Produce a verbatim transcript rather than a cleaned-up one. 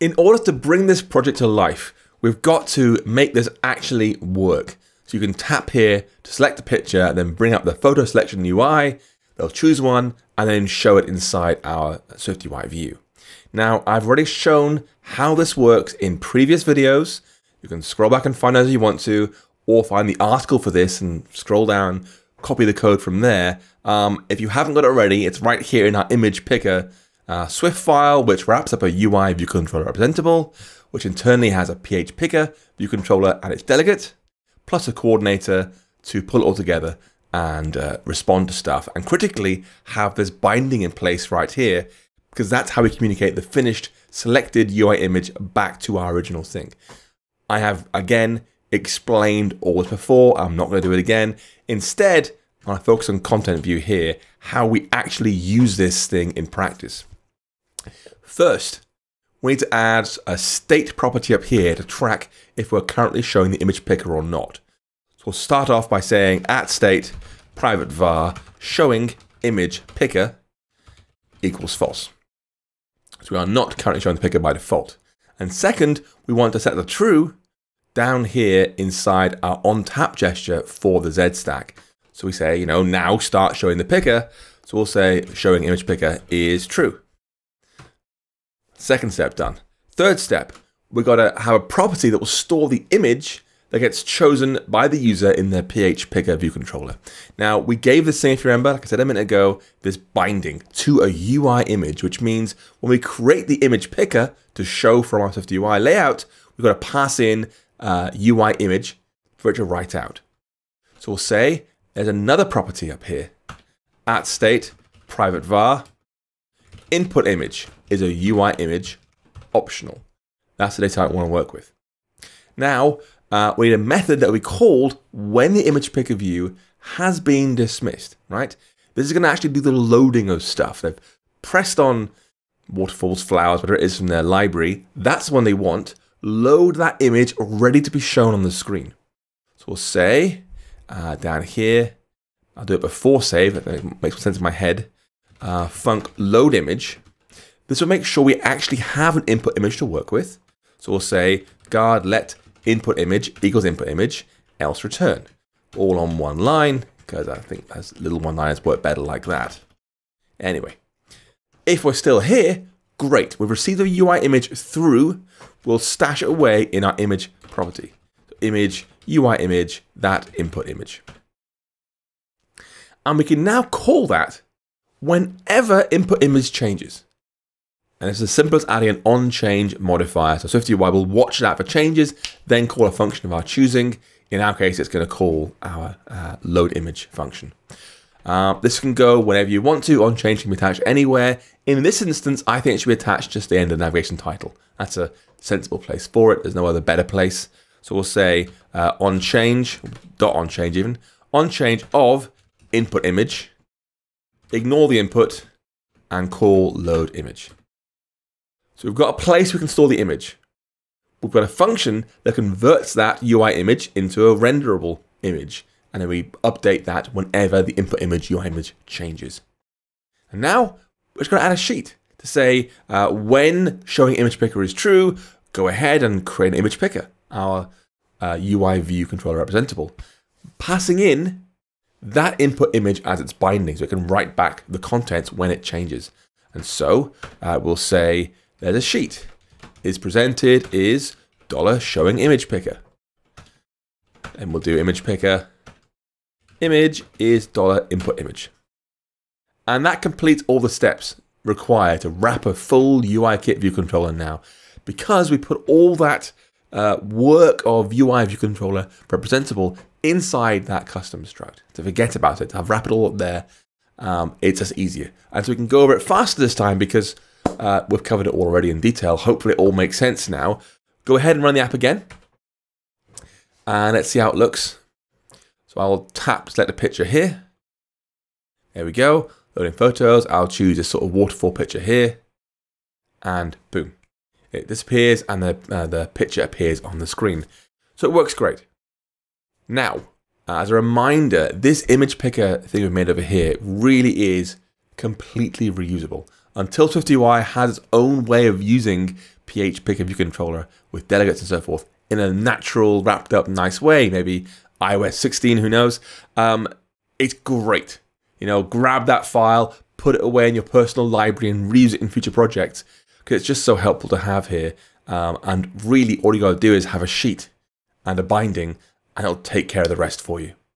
In order to bring this project to life, we've got to make this actually work. So you can tap here to select a picture and then bring up the photo selection U I. They'll choose one and then show it inside our SwiftUI view. Now, I've already shown how this works in previous videos. You can scroll back and find it as you want to, or find the article for this and scroll down, copy the code from there. Um, if you haven't got it already, it's right here in our image picker uh, Swift file, which wraps up a U I view controller representable, which internally has a PHPicker view controller and its delegate, plus a coordinator to pull it all together and uh, respond to stuff. And critically, have this binding in place right here, because that's how we communicate the finished selected U I image back to our original thing. I have, again, explained all this before. I'm not going to do it again. Instead, I'm going to focus on content view here, how we actually use this thing in practice. First, we need to add a state property up here to track if we're currently showing the image picker or not. So we'll start off by saying at state private var showing image picker equals false. So we are not currently showing the picker by default. And second, we want to set the true down here inside our on tap gesture for the ZStack. So we say, you know, now start showing the picker. So we'll say showing image picker is true. Second step done. Third step, we've got to have a property that will store the image that gets chosen by the user in their PHPicker view controller. Now, we gave this thing, if you remember, like I said a minute ago, this binding to a U I image, which means when we create the image picker to show from our SwiftUI layout, we've got to pass in a U I image for it to write out. So we'll say there's another property up here, at state private var input image is a U I image optional. That's the data I want to work with. Now, Uh, we need a method that we called when the image picker view has been dismissed, right? This is going to actually do the loading of stuff. They've pressed on waterfalls, flowers, whatever it is from their library. That's when they want. Load that image ready to be shown on the screen. So we'll say uh, down here, I'll do it before save. That makes sense in my head. Uh, func load image. This will make sure we actually have an input image to work with. So we'll say guard let input image equals input image, else return. All on one line, because I think those little one liners work better like that. Anyway, if we're still here, great. We've received a U I image through, we'll stash it away in our image property. So image, U I image, that input image. And we can now call that whenever input image changes. And it's as simple as adding an on change modifier. So SwiftUI will watch that for changes, then call a function of our choosing. In our case, it's going to call our uh, load image function. Uh, this can go whenever you want to. on change can be attached anywhere. In this instance, I think it should be attached just to the end of the navigation title. That's a sensible place for it. There's no other better place. So we'll say uh, on change, dot on change even, on change of input image, ignore the input, and call load image. So we've got a place we can store the image. We've got a function that converts that U I image into a renderable image. And then we update that whenever the input image, U I image changes. And now we're just going to add a sheet to say uh, when showing image picker is true, go ahead and create an image picker, our uh, U I view controller representable, passing in that input image as its binding. So it can write back the contents when it changes. And so uh, we'll say, there's a sheet is presented is dollar showing image picker. And we'll do image picker. Image is dollar input image. And that completes all the steps required to wrap a full U I Kit view controller now, because we put all that uh, work of U I view controller representable inside that custom struct. To forget about it, to have wrap it all up there, um, it's just easier. And so we can go over it faster this time because Uh, we've covered it all already in detail. Hopefully it all makes sense now. Go ahead and run the app again. And let's see how it looks. So I'll tap select a picture here. There we go. Loading photos. I'll choose a sort of waterfall picture here. And boom. It disappears and the, uh, the picture appears on the screen. So it works great. Now, as a reminder, this image picker thing we've made over here really is completely reusable. until SwiftUI has its own way of using PHPickerViewController with delegates and so forth in a natural, wrapped up, nice way, maybe i O S sixteen, who knows. Um, it's great. You know, grab that file, put it away in your personal library and reuse it in future projects, because it's just so helpful to have here. Um, and really all you gotta do is have a sheet and a binding, and it'll take care of the rest for you.